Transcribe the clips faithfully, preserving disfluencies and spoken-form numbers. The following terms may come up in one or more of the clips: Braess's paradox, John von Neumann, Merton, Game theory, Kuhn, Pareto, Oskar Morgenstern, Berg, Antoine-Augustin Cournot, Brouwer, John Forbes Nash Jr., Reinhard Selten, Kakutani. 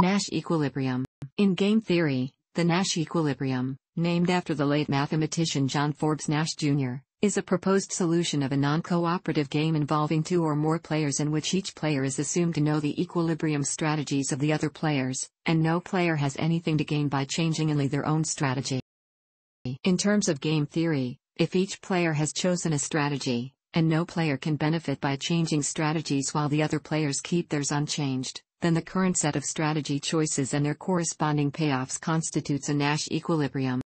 Nash equilibrium. In game theory, the Nash equilibrium, named after the late mathematician John Forbes Nash Junior, is a proposed solution of a non-cooperative game involving two or more players in which each player is assumed to know the equilibrium strategies of the other players, and no player has anything to gain by changing only their own strategy. In terms of game theory, if each player has chosen a strategy, and no player can benefit by changing strategies while the other players keep theirs unchanged, then the current set of strategy choices and their corresponding payoffs constitutes a Nash equilibrium.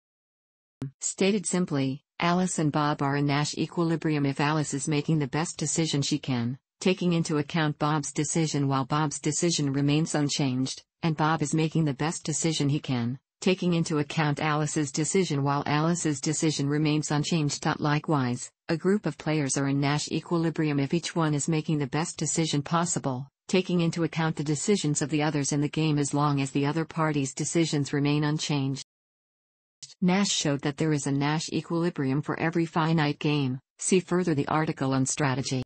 Stated simply, Alice and Bob are in Nash equilibrium if Alice is making the best decision she can, taking into account Bob's decision while Bob's decision remains unchanged, and Bob is making the best decision he can, taking into account Alice's decision while Alice's decision remains unchanged. Likewise, a group of players are in Nash equilibrium if each one is making the best decision possible, taking into account the decisions of the others in the game as long as the other party's decisions remain unchanged. Nash showed that there is a Nash equilibrium for every finite game. See further the article on strategy.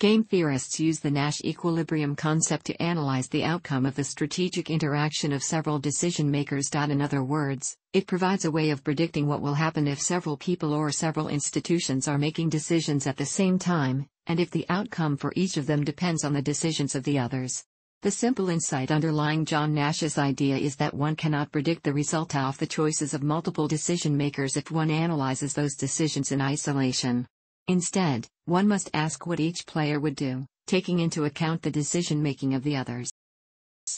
Game theorists use the Nash equilibrium concept to analyze the outcome of the strategic interaction of several decision makers. In other words, it provides a way of predicting what will happen if several people or several institutions are making decisions at the same time, and if the outcome for each of them depends on the decisions of the others. The simple insight underlying John Nash's idea is that one cannot predict the result of the choices of multiple decision makers if one analyzes those decisions in isolation. Instead, one must ask what each player would do, taking into account the decision-making of the others.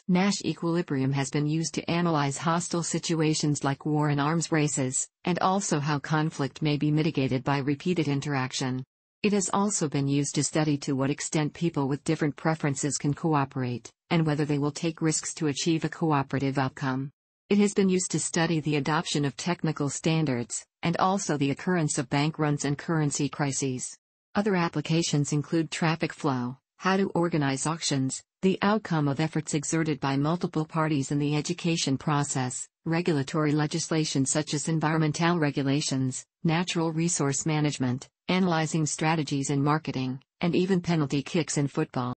Nash equilibrium has been used to analyze hostile situations like war and arms races, and also how conflict may be mitigated by repeated interaction. It has also been used to study to what extent people with different preferences can cooperate, and whether they will take risks to achieve a cooperative outcome. It has been used to study the adoption of technical standards, and also the occurrence of bank runs and currency crises. Other applications include traffic flow, how to organize auctions, the outcome of efforts exerted by multiple parties in the education process, regulatory legislation such as environmental regulations, natural resource management, analyzing strategies in marketing, and even penalty kicks in football.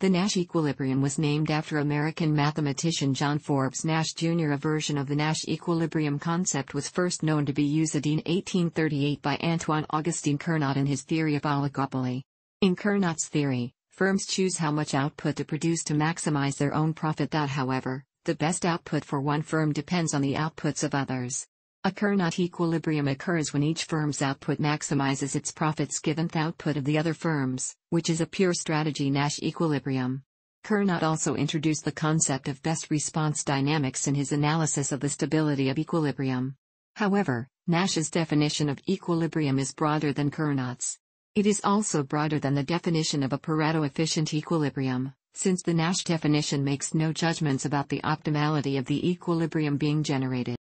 The Nash equilibrium was named after American mathematician John Forbes Nash Junior A version of the Nash equilibrium concept was first known to be used in eighteen thirty-eight by Antoine-Augustin Cournot in his theory of oligopoly. In Cournot's theory, firms choose how much output to produce to maximize their own profit. However, the best output for one firm depends on the outputs of others. A Cournot equilibrium occurs when each firm's output maximizes its profits given the output of the other firms, which is a pure strategy Nash equilibrium. Cournot also introduced the concept of best response dynamics in his analysis of the stability of equilibrium. However, Nash's definition of equilibrium is broader than Cournot's. It is also broader than the definition of a Pareto-efficient equilibrium, since the Nash definition makes no judgments about the optimality of the equilibrium being generated.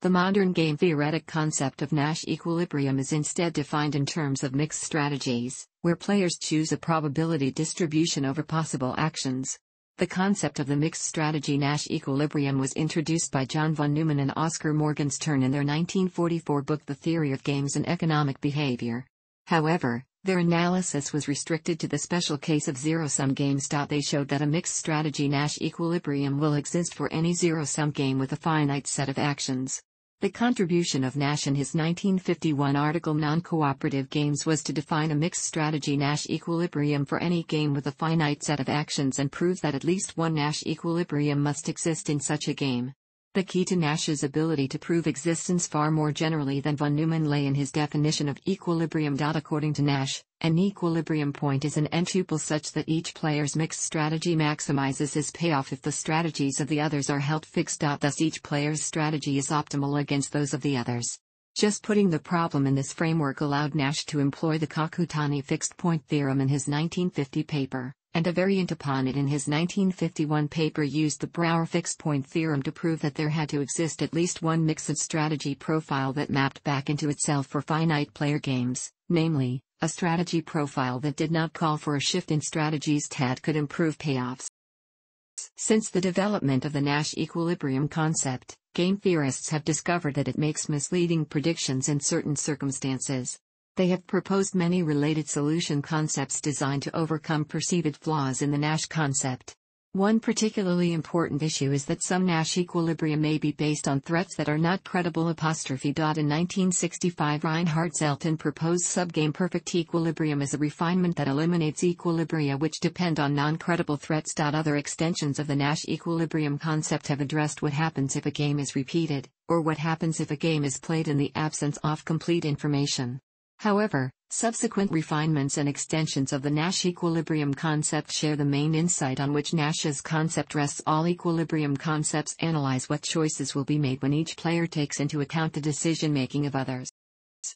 The modern game theoretic concept of Nash equilibrium is instead defined in terms of mixed strategies, where players choose a probability distribution over possible actions. The concept of the mixed strategy Nash equilibrium was introduced by John von Neumann and Oskar Morgenstern in their nineteen forty-four book The Theory of Games and Economic Behavior. However, their analysis was restricted to the special case of zero-sum games. They showed that a mixed strategy Nash equilibrium will exist for any zero-sum game with a finite set of actions. The contribution of Nash in his nineteen fifty-one article Non-Cooperative Games was to define a mixed strategy Nash equilibrium for any game with a finite set of actions and prove that at least one Nash equilibrium must exist in such a game. The key to Nash's ability to prove existence far more generally than von Neumann lay in his definition of equilibrium. According to Nash, an equilibrium point is an n-tuple such that each player's mixed strategy maximizes his payoff if the strategies of the others are held fixed. Thus each player's strategy is optimal against those of the others. Just putting the problem in this framework allowed Nash to employ the Kakutani fixed point theorem in his nineteen fifty paper, and a variant upon it in his nineteen fifty-one paper used the Brouwer fixed point theorem to prove that there had to exist at least one mixed strategy profile that mapped back into itself for finite player games, namely, a strategy profile that did not call for a shift in strategies that could improve payoffs. Since the development of the Nash equilibrium concept, game theorists have discovered that it makes misleading predictions in certain circumstances. They have proposed many related solution concepts designed to overcome perceived flaws in the Nash concept. One particularly important issue is that some Nash equilibria may be based on threats that are not credible. In nineteen sixty-five, Reinhard Selten proposed subgame perfect equilibrium as a refinement that eliminates equilibria which depend on non-credible threats. Other extensions of the Nash equilibrium concept have addressed what happens if a game is repeated, or what happens if a game is played in the absence of complete information. However, subsequent refinements and extensions of the Nash equilibrium concept share the main insight on which Nash's concept rests. All equilibrium concepts analyze what choices will be made when each player takes into account the decision-making of others.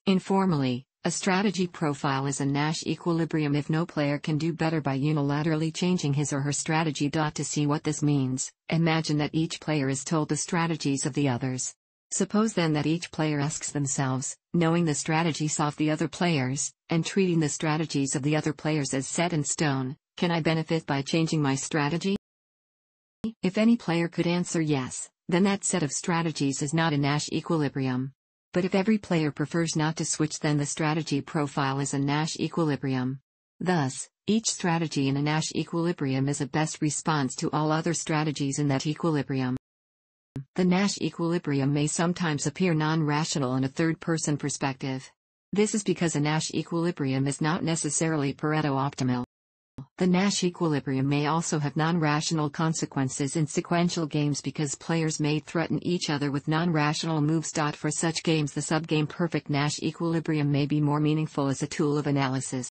Informally, a strategy profile is a Nash equilibrium if no player can do better by unilaterally changing his or her strategy. To see what this means, imagine that each player is told the strategies of the others. Suppose then that each player asks themselves, knowing the strategies of the other players, and treating the strategies of the other players as set in stone, can I benefit by changing my strategy? If any player could answer yes, then that set of strategies is not a Nash equilibrium. But if every player prefers not to switch, then the strategy profile is a Nash equilibrium. Thus, each strategy in a Nash equilibrium is a best response to all other strategies in that equilibrium. The Nash equilibrium may sometimes appear non-rational in a third-person perspective. This is because a Nash equilibrium is not necessarily Pareto optimal. The Nash equilibrium may also have non-rational consequences in sequential games because players may threaten each other with non-rational moves. For such games, the subgame perfect Nash equilibrium may be more meaningful as a tool of analysis.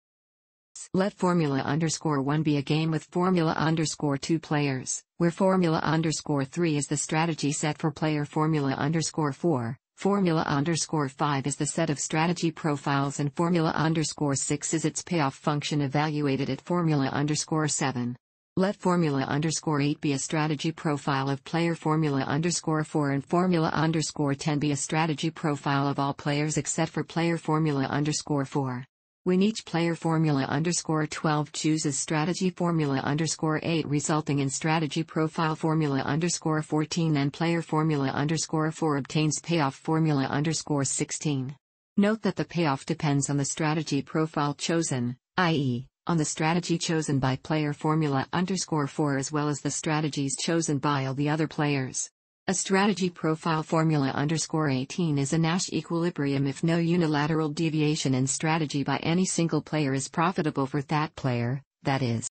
Let formula underscore one be a game with formula underscore two players, where formula underscore three is the strategy set for player formula underscore four, formula underscore five is the set of strategy profiles, and formula underscore six is its payoff function evaluated at formula underscore seven. Let formula underscore eight be a strategy profile of player formula underscore four, and formula underscore ten be a strategy profile of all players except for player formula underscore four. When each player formula underscore twelve chooses strategy formula underscore eight, resulting in strategy profile formula underscore fourteen, and player formula underscore four obtains payoff formula underscore sixteen. Note that the payoff depends on the strategy profile chosen, that is, on the strategy chosen by player formula underscore four as well as the strategies chosen by all the other players. A strategy profile formula underscore eighteen is a Nash equilibrium if no unilateral deviation in strategy by any single player is profitable for that player, that is,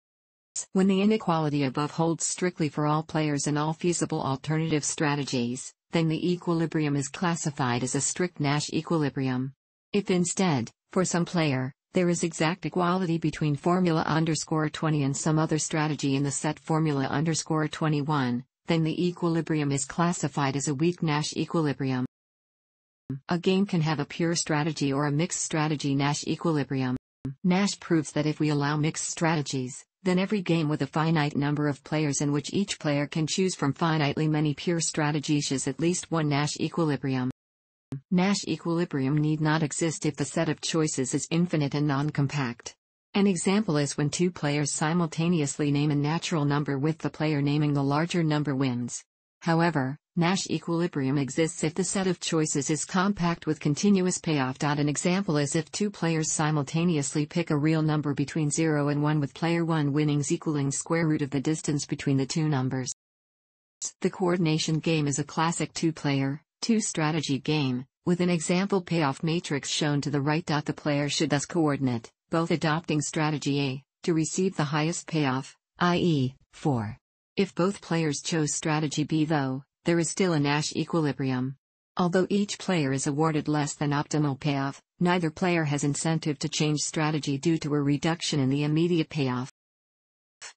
when the inequality above holds strictly for all players and all feasible alternative strategies, then the equilibrium is classified as a strict Nash equilibrium. If instead, for some player, there is exact equality between formula underscore twenty and some other strategy in the set formula underscore twenty-one, then the equilibrium is classified as a weak Nash equilibrium. A game can have a pure strategy or a mixed strategy Nash equilibrium. Nash proves that if we allow mixed strategies, then every game with a finite number of players in which each player can choose from finitely many pure strategies is at least one Nash equilibrium. Nash equilibrium need not exist if the set of choices is infinite and non-compact. An example is when two players simultaneously name a natural number, with the player naming the larger number wins. However, Nash equilibrium exists if the set of choices is compact with continuous payoff. An example is if two players simultaneously pick a real number between zero and one, with player one winnings equaling square root of the distance between the two numbers. The coordination game is a classic two-player, two-strategy game, with an example payoff matrix shown to the right. The player should thus coordinate, both adopting strategy A, to receive the highest payoff, that is, four. If both players chose strategy B though, there is still a Nash equilibrium. Although each player is awarded less than optimal payoff, neither player has incentive to change strategy due to a reduction in the immediate payoff.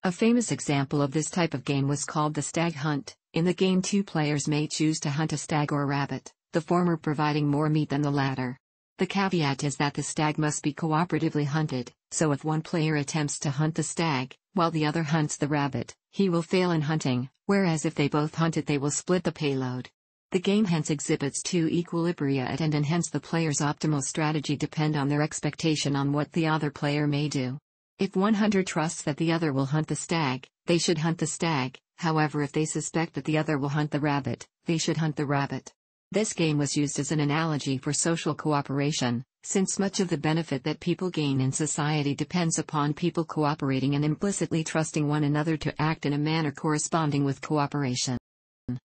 A famous example of this type of game was called the stag hunt. In the game, two players may choose to hunt a stag or a rabbit, the former providing more meat than the latter. The caveat is that the stag must be cooperatively hunted, so if one player attempts to hunt the stag, while the other hunts the rabbit, he will fail in hunting, whereas if they both hunt it they will split the payload. The game hence exhibits two equilibria at end, and hence the player's optimal strategy depend on their expectation on what the other player may do. If one hunter trusts that the other will hunt the stag, they should hunt the stag, however if they suspect that the other will hunt the rabbit, they should hunt the rabbit. This game was used as an analogy for social cooperation, since much of the benefit that people gain in society depends upon people cooperating and implicitly trusting one another to act in a manner corresponding with cooperation.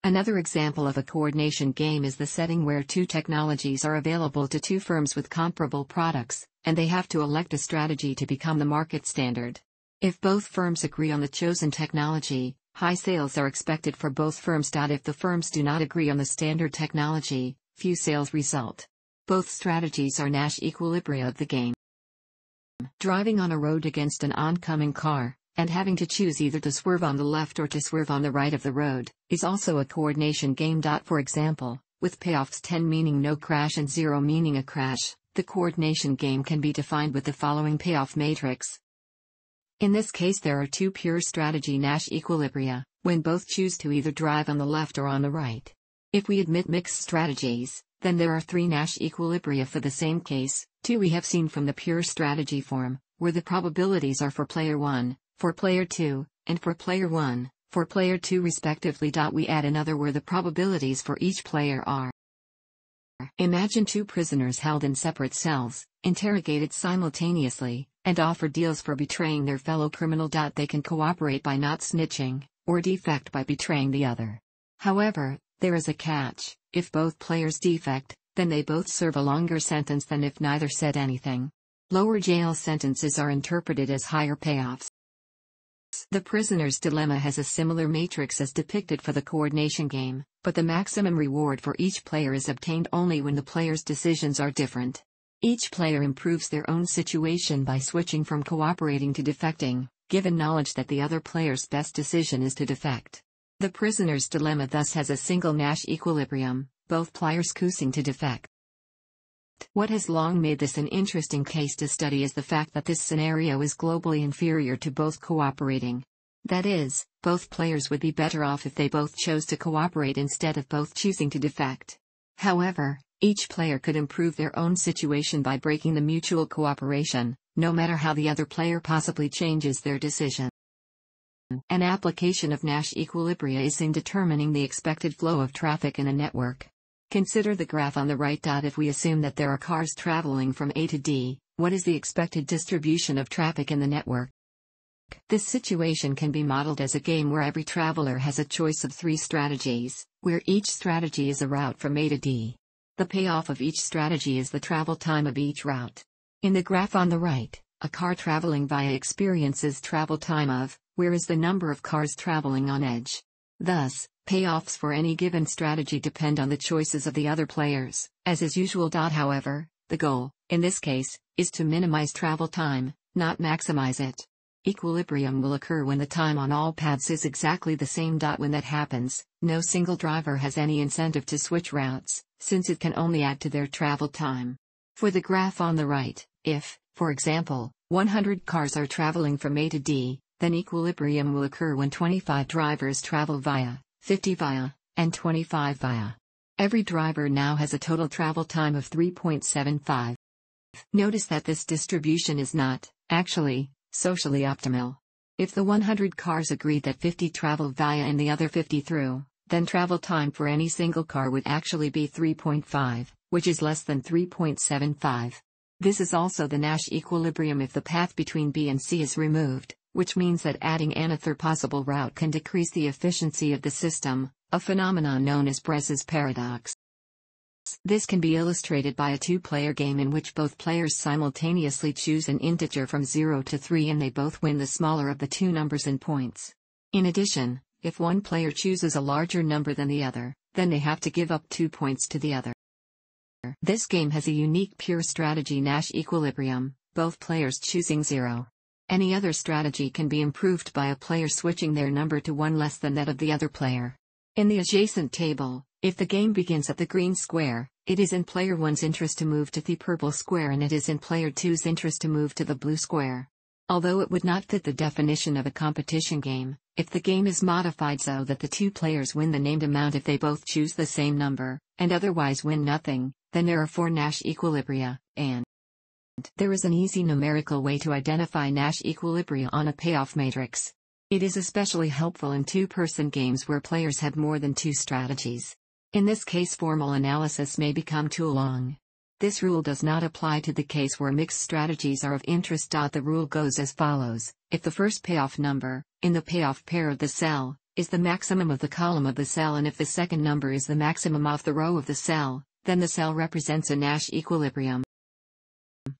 Another example of a coordination game is the setting where two technologies are available to two firms with comparable products, and they have to elect a strategy to become the market standard. If both firms agree on the chosen technology, high sales are expected for both firms. If the firms do not agree on the standard technology, few sales result. Both strategies are Nash equilibria of the game. Driving on a road against an oncoming car, and having to choose either to swerve on the left or to swerve on the right of the road, is also a coordination game. For example, with payoffs ten meaning no crash and zero meaning a crash, the coordination game can be defined with the following payoff matrix. In this case there are two pure strategy Nash equilibria, when both choose to either drive on the left or on the right. If we admit mixed strategies, then there are three Nash equilibria for the same case, two we have seen from the pure strategy form, where the probabilities are for player one, for player two, and for player one, for player two respectively. We add another where the probabilities for each player are. Imagine two prisoners held in separate cells, interrogated simultaneously, and offer deals for betraying their fellow criminal. They can cooperate by not snitching, or defect by betraying the other. However, there is a catch: if both players defect, then they both serve a longer sentence than if neither said anything. Lower jail sentences are interpreted as higher payoffs. The prisoner's dilemma has a similar matrix as depicted for the coordination game, but the maximum reward for each player is obtained only when the players' decisions are different. Each player improves their own situation by switching from cooperating to defecting, given knowledge that the other player's best decision is to defect. The prisoner's dilemma thus has a single Nash equilibrium, both players choosing to defect. What has long made this an interesting case to study is the fact that this scenario is globally inferior to both cooperating. That is, both players would be better off if they both chose to cooperate instead of both choosing to defect. However, each player could improve their own situation by breaking the mutual cooperation, no matter how the other player possibly changes their decision. An application of Nash equilibria is in determining the expected flow of traffic in a network. Consider the graph on the right. If we assume that there are cars traveling from A to D, what is the expected distribution of traffic in the network? This situation can be modeled as a game where every traveler has a choice of three strategies, where each strategy is a route from A to D. The payoff of each strategy is the travel time of each route. In the graph on the right, a car traveling via experiences travel time of, where is the number of cars traveling on edge. Thus, payoffs for any given strategy depend on the choices of the other players, as is usual. However, the goal, in this case, is to minimize travel time, not maximize it. Equilibrium will occur when the time on all paths is exactly the same. When that happens, no single driver has any incentive to switch routes, since it can only add to their travel time. For the graph on the right, if, for example, one hundred cars are traveling from A to D, then equilibrium will occur when twenty-five drivers travel via, fifty via, and twenty-five via. Every driver now has a total travel time of three point seven five. Notice that this distribution is not, actually, socially optimal. If the one hundred cars agree that fifty travel via and the other fifty through, then travel time for any single car would actually be three point five, which is less than three point seven five. This is also the Nash equilibrium if the path between B and C is removed, which means that adding another possible route can decrease the efficiency of the system, a phenomenon known as Braess's paradox. This can be illustrated by a two-player game in which both players simultaneously choose an integer from zero to three and they both win the smaller of the two numbers in points. In addition, if one player chooses a larger number than the other, then they have to give up two points to the other. This game has a unique pure strategy Nash equilibrium, both players choosing zero. Any other strategy can be improved by a player switching their number to one less than that of the other player. In the adjacent table, if the game begins at the green square, it is in player one's interest to move to the purple square and it is in player two's interest to move to the blue square. Although it would not fit the definition of a competition game, if the game is modified so that the two players win the named amount if they both choose the same number, and otherwise win nothing, then there are four Nash equilibria, and there is an easy numerical way to identify Nash equilibria on a payoff matrix. It is especially helpful in two-person games where players have more than two strategies. In this case, formal analysis may become too long. This rule does not apply to the case where mixed strategies are of interest. The rule goes as follows: if the first payoff number, in the payoff pair of the cell, is the maximum of the column of the cell, and if the second number is the maximum of the row of the cell, then the cell represents a Nash equilibrium.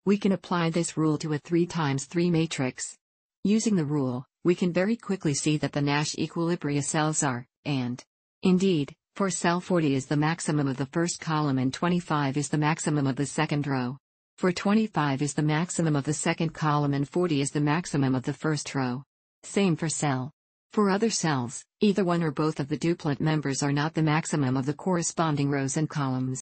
We can apply this rule to a three by three matrix. Using the rule, we can very quickly see that the Nash equilibria cells are, and indeed, for cell forty is the maximum of the first column and twenty-five is the maximum of the second row. For twenty-five is the maximum of the second column and forty is the maximum of the first row. Same for cell. For other cells, either one or both of the duplet members are not the maximum of the corresponding rows and columns.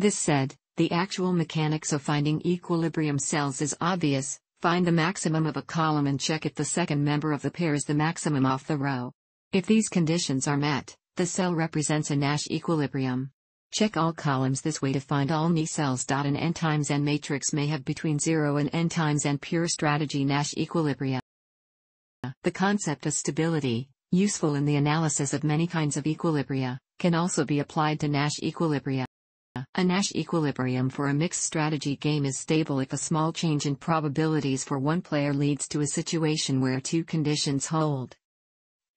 This said, the actual mechanics of finding equilibrium cells is obvious. Find the maximum of a column and check if the second member of the pair is the maximum of the row. If these conditions are met, the cell represents a Nash equilibrium. Check all columns this way to find all Nash cells. An n times n matrix may have between zero and n times n pure strategy Nash equilibria. The concept of stability, useful in the analysis of many kinds of equilibria, can also be applied to Nash equilibria. A Nash equilibrium for a mixed strategy game is stable if a small change in probabilities for one player leads to a situation where two conditions hold.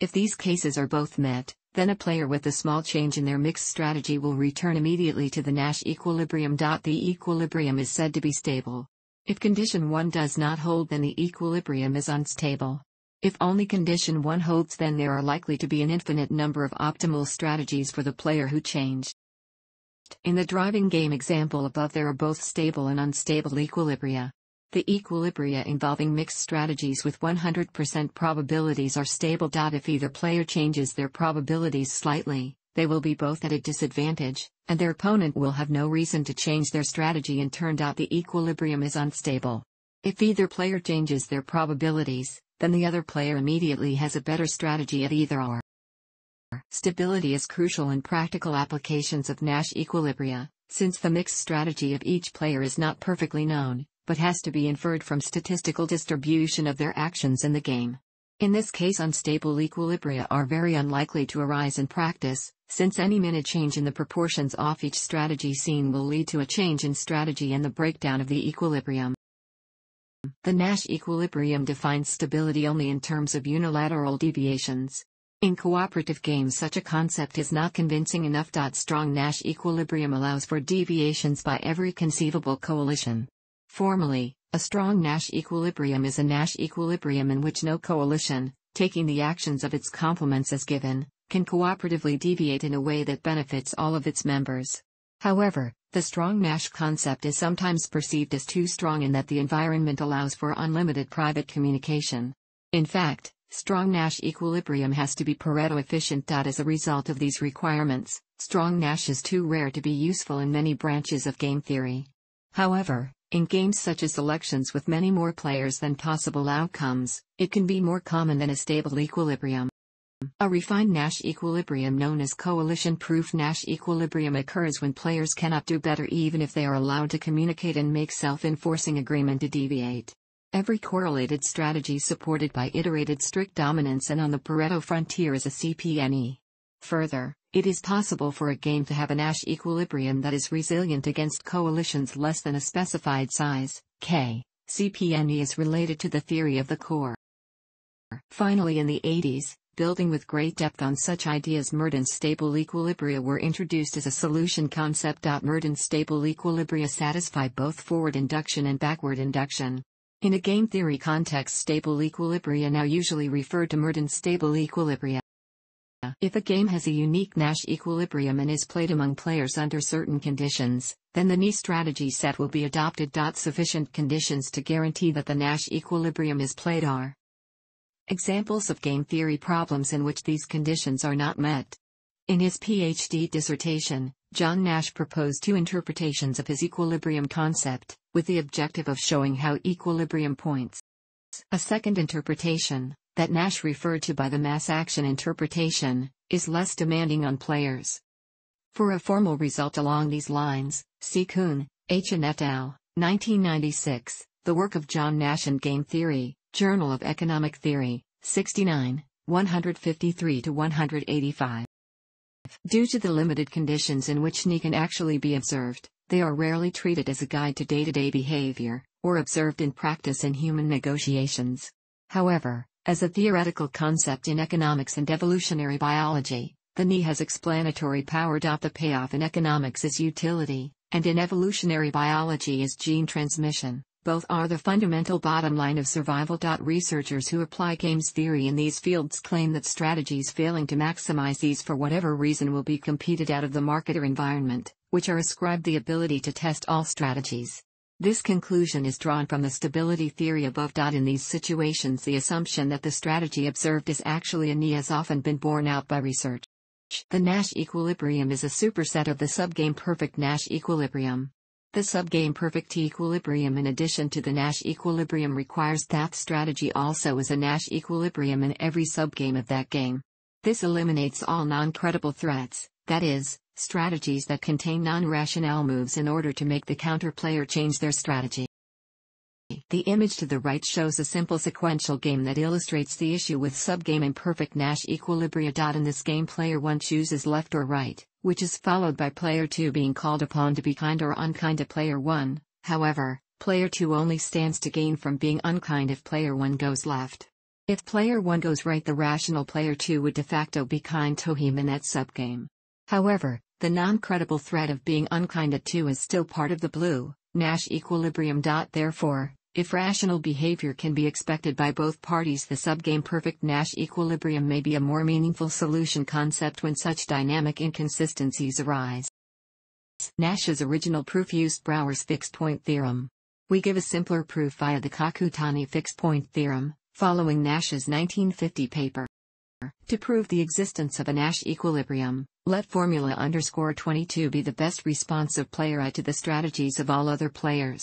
If these cases are both met, then a player with a small change in their mixed strategy will return immediately to the Nash equilibrium. The equilibrium is said to be stable. If condition one does not hold, then the equilibrium is unstable. If only condition one holds, then there are likely to be an infinite number of optimal strategies for the player who changed. In the driving game example above, there are both stable and unstable equilibria. The equilibria involving mixed strategies with one hundred percent probabilities are stable. If either player changes their probabilities slightly, they will be both at a disadvantage, and their opponent will have no reason to change their strategy in turn. The equilibrium is unstable. If either player changes their probabilities, then the other player immediately has a better strategy at either or. Stability is crucial in practical applications of Nash equilibria, since the mixed strategy of each player is not perfectly known, but has to be inferred from statistical distribution of their actions in the game. In this case, unstable equilibria are very unlikely to arise in practice, since any minute change in the proportions of each strategy seen will lead to a change in strategy and the breakdown of the equilibrium. The Nash equilibrium defines stability only in terms of unilateral deviations. In cooperative games, such a concept is not convincing enough. Strong Nash equilibrium allows for deviations by every conceivable coalition. Formally, a strong Nash equilibrium is a Nash equilibrium in which no coalition, taking the actions of its complements as given, can cooperatively deviate in a way that benefits all of its members. However, the strong Nash concept is sometimes perceived as too strong in that the environment allows for unlimited private communication. In fact, strong Nash equilibrium has to be Pareto efficient. As a result of these requirements, strong Nash is too rare to be useful in many branches of game theory. However, in games such as elections with many more players than possible outcomes, it can be more common than a stable equilibrium. A refined Nash equilibrium known as coalition-proof Nash equilibrium occurs when players cannot do better even if they are allowed to communicate and make self-enforcing agreement to deviate. Every correlated strategy supported by iterated strict dominance and on the Pareto frontier is a C P N E. Further, it is possible for a game to have a Nash equilibrium that is resilient against coalitions less than a specified size, K. C P N E is related to the theory of the core. Finally, in the eighties, building with great depth on such ideas, Merton's stable equilibria were introduced as a solution concept. Merton's stable equilibria satisfy both forward induction and backward induction. In a game theory context, stable equilibria now usually refer to Merton's stable equilibria. If a game has a unique Nash equilibrium and is played among players under certain conditions, then the Nash strategy set will be adopted. Sufficient conditions to guarantee that the Nash equilibrium is played are examples of game theory problems in which these conditions are not met. In his PhD dissertation, John Nash proposed two interpretations of his equilibrium concept, with the objective of showing how equilibrium points. A second interpretation, that Nash referred to by the mass action interpretation, is less demanding on players. For a formal result along these lines, see Kuhn, H and et al., nineteen ninety-six, The Work of John Nash and Game Theory, Journal of Economic Theory, sixty-nine, one fifty-three to one eighty-five. Due to the limited conditions in which Nash can actually be observed, they are rarely treated as a guide to day-to-day behavior, or observed in practice in human negotiations. However, as a theoretical concept in economics and evolutionary biology, the knee has explanatory power. The payoff in economics is utility, and in evolutionary biology is gene transmission. Both are the fundamental bottom line of survival. Researchers who apply game theory in these fields claim that strategies failing to maximize these for whatever reason will be competed out of the market or environment, which are ascribed the ability to test all strategies. This conclusion is drawn from the stability theory above. In these situations, the assumption that the strategy observed is actually a knee has often been borne out by research. The Nash equilibrium is a superset of the subgame perfect Nash equilibrium. The subgame perfect equilibrium, in addition to the Nash equilibrium, requires that strategy also is a Nash equilibrium in every subgame of that game. This eliminates all non-credible threats, that is, strategies that contain non-rationale moves, in order to make the counterplayer change their strategy. The image to the right shows a simple sequential game that illustrates the issue with subgame imperfect Nash equilibria. In this game, player one chooses left or right, which is followed by player two being called upon to be kind or unkind to player one. However, player two only stands to gain from being unkind if player one goes left. If player one goes right, the rational player two would de facto be kind to him in that subgame. However, the non-credible threat of being unkind at two is still part of the blue Nash equilibrium. Therefore, if rational behavior can be expected by both parties, the subgame perfect Nash equilibrium may be a more meaningful solution concept when such dynamic inconsistencies arise. Nash's original proof used Brouwer's fixed-point theorem. We give a simpler proof via the Kakutani fixed-point theorem, following Nash's nineteen fifty paper. To prove the existence of a Nash equilibrium, let formula underscore twenty-two be the best response of player I to the strategies of all other players.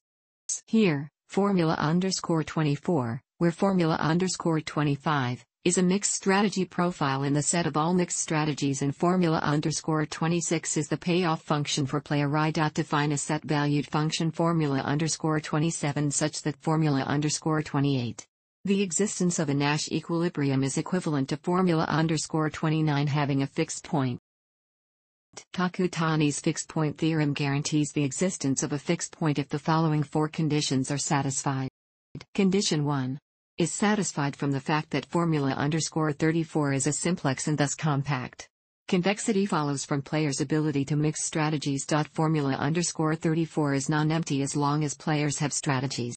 Here, formula underscore twenty-four, where formula underscore twenty-five, is a mixed strategy profile in the set of all mixed strategies, and formula underscore twenty-six is the payoff function for player I. Define a set-valued function formula underscore twenty-seven such that formula underscore twenty-eight. The existence of a Nash equilibrium is equivalent to formula underscore twenty-nine having a fixed point. Kakutani's fixed-point theorem guarantees the existence of a fixed point if the following four conditions are satisfied. Condition one is satisfied from the fact that formula underscore thirty-four is a simplex and thus compact. Convexity follows from players' ability to mix strategies. Formula underscore thirty-four is non-empty as long as players have strategies.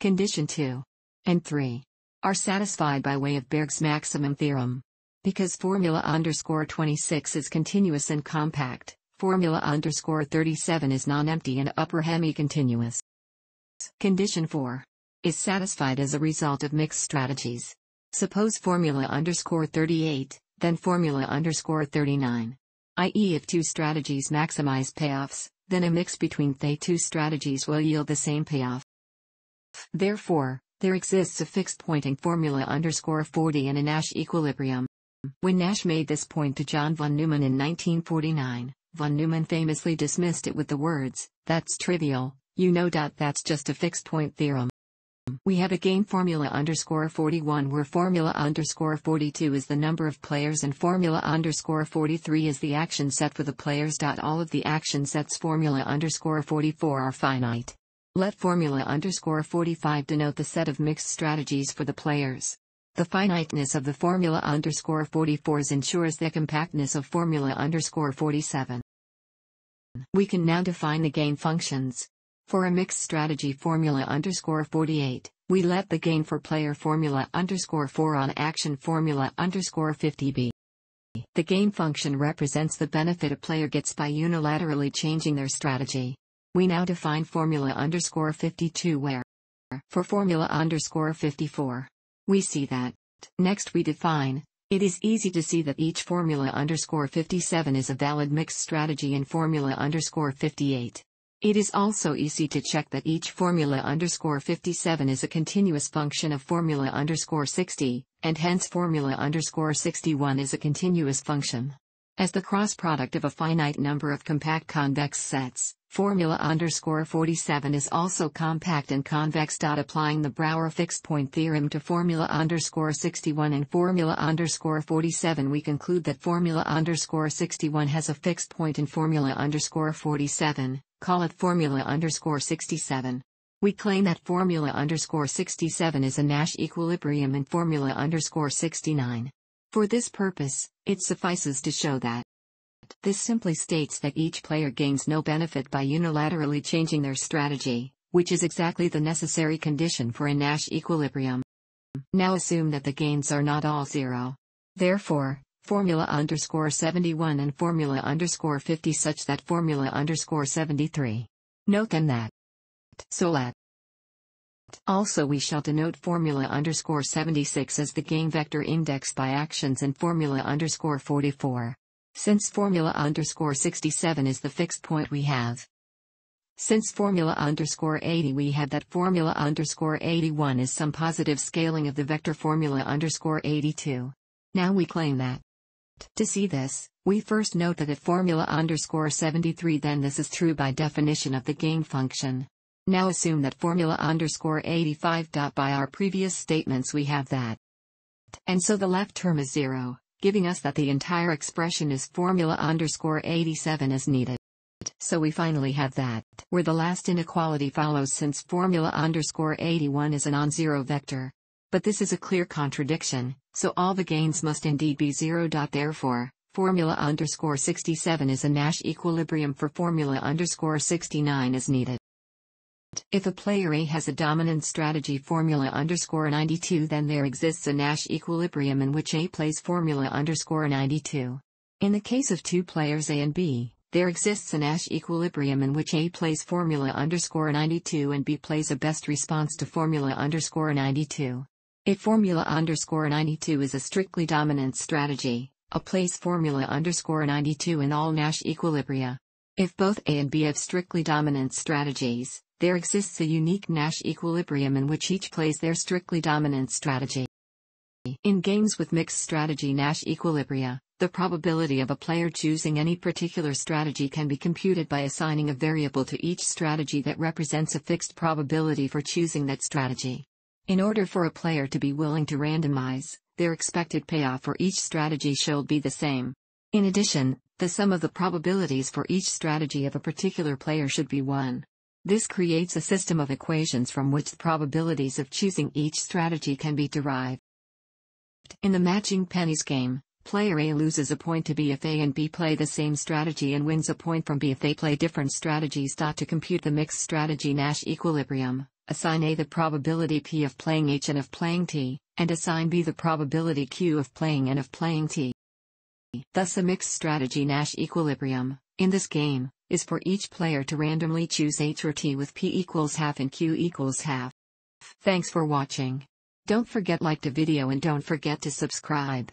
Condition two and three are satisfied by way of Berg's maximum theorem. Because formula underscore twenty-six is continuous and compact, formula underscore thirty-seven is non-empty and upper hemi-continuous. Condition four is satisfied as a result of mixed strategies. Suppose formula underscore thirty-eight, then formula underscore thirty-nine. that is, if two strategies maximize payoffs, then a mix between they two strategies will yield the same payoff. Therefore, there exists a fixed point in formula underscore forty and a Nash equilibrium. When Nash made this point to John von Neumann in nineteen forty-nine, von Neumann famously dismissed it with the words, "That's trivial, you know. That's just a fixed point theorem." We have a game formula underscore forty-one where formula underscore forty-two is the number of players and formula underscore forty-three is the action set for the players. All of the action sets formula underscore forty-four are finite. Let formula underscore forty-five denote the set of mixed strategies for the players. The finiteness of the formula underscore forty-fours ensures the compactness of formula underscore forty-seven. We can now define the gain functions. For a mixed strategy formula underscore forty-eight, we let the gain for player formula underscore four on action formula underscore fifty be. The gain function represents the benefit a player gets by unilaterally changing their strategy. We now define formula underscore fifty-two where, for formula underscore fifty-four, we see that. Next we define, it is easy to see that each formula underscore fifty-seven is a valid mixed strategy in formula underscore fifty-eight. It is also easy to check that each formula underscore fifty-seven is a continuous function of formula underscore sixty, and hence formula underscore sixty-one is a continuous function. As the cross product of a finite number of compact convex sets, formula underscore forty-seven is also compact and convex. Applying the Brouwer fixed point theorem to formula underscore sixty-one and formula underscore forty-seven, we conclude that formula underscore sixty-one has a fixed point in formula underscore forty-seven, call it formula underscore sixty-seven. We claim that formula underscore sixty-seven is a Nash equilibrium in formula underscore sixty-nine. For this purpose, it suffices to show that this simply states that each player gains no benefit by unilaterally changing their strategy, which is exactly the necessary condition for a Nash equilibrium. Now assume that the gains are not all zero. Therefore, formula underscore seventy-one and formula underscore fifty such that formula underscore seventy-three. Note then that so let also we shall denote formula underscore seventy-six as the gain vector index by actions in formula underscore forty-four. Since formula underscore sixty-seven is the fixed point we have. Since formula underscore eighty we have that formula underscore eighty-one is some positive scaling of the vector formula underscore eighty-two. Now we claim that. To see this, we first note that at formula underscore seventy-three then this is true by definition of the gain function. Now assume that formula underscore eighty-five dot by our previous statements we have that. And so the left term is zero, giving us that the entire expression is formula underscore eighty-seven as needed. So we finally have that, where the last inequality follows since formula underscore eighty-one is a non-zero vector. But this is a clear contradiction, so all the gains must indeed be zero. Therefore, formula underscore sixty-seven is a Nash equilibrium for formula underscore sixty-nine as needed. If a player A has a dominant strategy formula underscore ninety-two then there exists a Nash equilibrium in which A plays formula underscore ninety-two. In the case of two players A and B, there exists a Nash equilibrium in which A plays formula underscore ninety-two and B plays a best response to formula underscore ninety-two. If formula underscore ninety-two is a strictly dominant strategy, A plays formula underscore ninety-two in all Nash equilibria. If both A and B have strictly dominant strategies, there exists a unique Nash equilibrium in which each plays their strictly dominant strategy. In games with mixed strategy Nash equilibria, the probability of a player choosing any particular strategy can be computed by assigning a variable to each strategy that represents a fixed probability for choosing that strategy. In order for a player to be willing to randomize, their expected payoff for each strategy should be the same. In addition, the sum of the probabilities for each strategy of a particular player should be one. This creates a system of equations from which the probabilities of choosing each strategy can be derived. In the matching pennies game, player A loses a point to B if A and B play the same strategy and wins a point from B if they play different strategies. To compute the mixed strategy Nash equilibrium, assign A the probability P of playing H and of playing T, and assign B the probability Q of playing and of playing T. Thus a mixed strategy Nash equilibrium, in this game, is for each player to randomly choose H or T with P equals half and Q equals half. Thanks for watching. Don't forget to like the video and don't forget to subscribe.